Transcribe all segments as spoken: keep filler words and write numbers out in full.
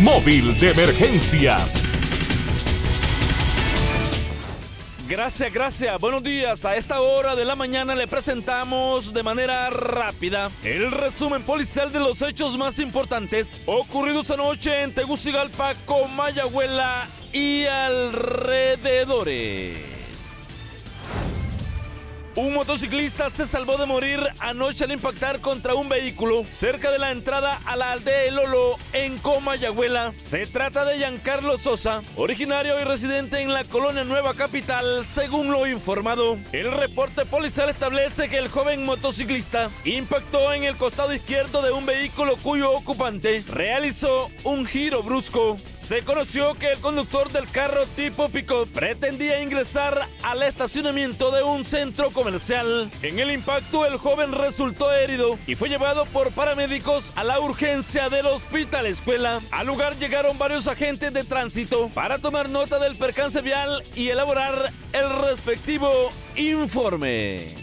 móvil de emergencias. Gracias, gracias. Buenos días. A esta hora de la mañana le presentamos de manera rápida el resumen policial de los hechos más importantes ocurridos anoche en Tegucigalpa, Comayagüela y alrededores. Un motociclista se salvó de morir anoche al impactar contra un vehículo cerca de la entrada a la aldea El Olo en Comayagüela. Se trata de Giancarlo Sosa, originario y residente en la colonia Nueva Capital, según lo informado. El reporte policial establece que el joven motociclista impactó en el costado izquierdo de un vehículo cuyo ocupante realizó un giro brusco. Se conoció que el conductor del carro tipo pick-up pretendía ingresar al estacionamiento de un centro comercial. En el impacto, el joven resultó herido y fue llevado por paramédicos a la urgencia del hospital escuela. Al lugar llegaron varios agentes de tránsito para tomar nota del percance vial y elaborar el respectivo informe.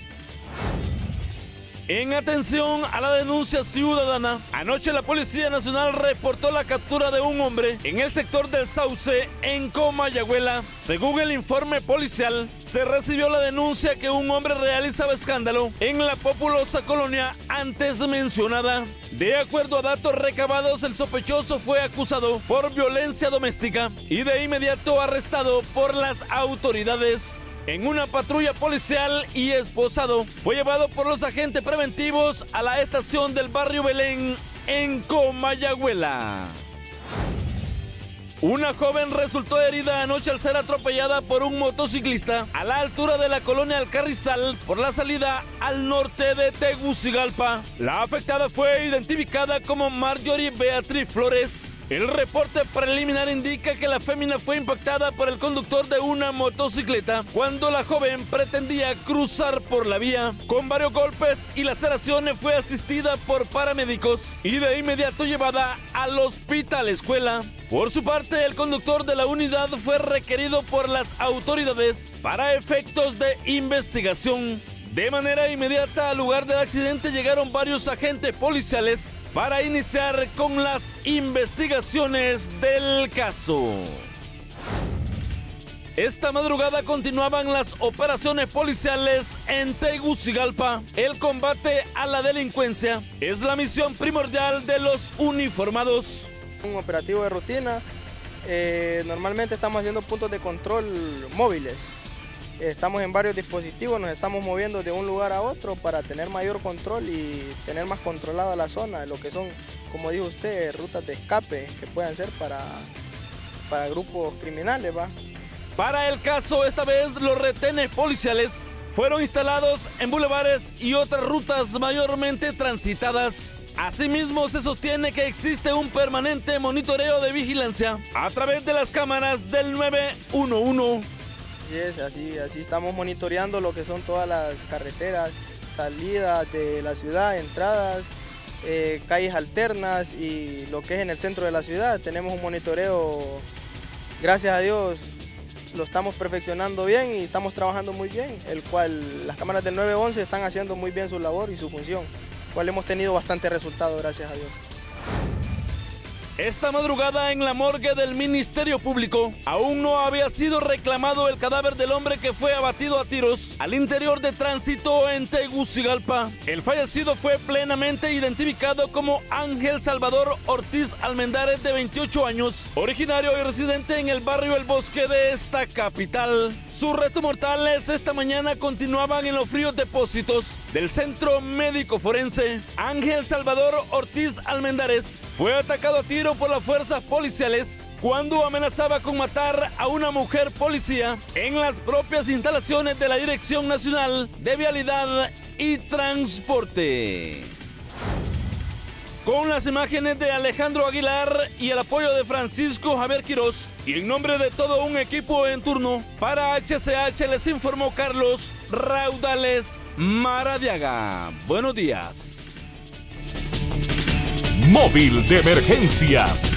En atención a la denuncia ciudadana, anoche la Policía Nacional reportó la captura de un hombre en el sector del Sauce, en Comayagüela. Según el informe policial, se recibió la denuncia que un hombre realizaba escándalo en la populosa colonia antes mencionada. De acuerdo a datos recabados, el sospechoso fue acusado por violencia doméstica y de inmediato arrestado por las autoridades. En una patrulla policial y esposado, fue llevado por los agentes preventivos a la estación del barrio Belén en Comayagüela. Una joven resultó herida anoche al ser atropellada por un motociclista a la altura de la colonia Alcarrizal por la salida al norte de Tegucigalpa. La afectada fue identificada como Marjorie Beatriz Flores. El reporte preliminar indica que la fémina fue impactada por el conductor de una motocicleta cuando la joven pretendía cruzar por la vía. Con varios golpes y laceraciones fue asistida por paramédicos y de inmediato llevada al hospital escuela. Por su parte, el conductor de la unidad fue requerido por las autoridades para efectos de investigación. De manera inmediata al lugar del accidente llegaron varios agentes policiales para iniciar con las investigaciones del caso. Esta madrugada continuaban las operaciones policiales en Tegucigalpa. El combate a la delincuencia es la misión primordial de los uniformados. Un operativo de rutina, eh, normalmente estamos haciendo puntos de control móviles, estamos en varios dispositivos, nos estamos moviendo de un lugar a otro para tener mayor control y tener más controlada la zona, lo que son, como dijo usted, rutas de escape que puedan ser para, para grupos criminales, ¿va? Para el caso, esta vez los retenes policiales fueron instalados en bulevares y otras rutas mayormente transitadas. Asimismo, se sostiene que existe un permanente monitoreo de vigilancia a través de las cámaras del nueve uno uno. Así es, así, así estamos monitoreando lo que son todas las carreteras, salidas de la ciudad, entradas, eh, calles alternas y lo que es en el centro de la ciudad. Tenemos un monitoreo, gracias a Dios, lo estamos perfeccionando bien y estamos trabajando muy bien, el cual las cámaras del nueve once están haciendo muy bien su labor y su función, cual hemos tenido bastante resultado, gracias a Dios. Esta madrugada en la morgue del Ministerio Público aún no había sido reclamado el cadáver del hombre que fue abatido a tiros al interior de tránsito en Tegucigalpa. El fallecido fue plenamente identificado como Ángel Salvador Ortiz Almendárez, de veintiocho años, originario y residente en el barrio El Bosque de esta capital. Sus restos mortales esta mañana continuaban en los fríos depósitos del Centro Médico Forense. Ángel Salvador Ortiz Almendárez fue atacado a tiros por las fuerzas policiales cuando amenazaba con matar a una mujer policía en las propias instalaciones de la Dirección Nacional de Vialidad y Transporte. Con las imágenes de Alejandro Aguilar y el apoyo de Francisco Javier Quirós y en nombre de todo un equipo en turno, para H C H les informó Carlos Raudales Maradiaga. Buenos días. Móvil de emergencias.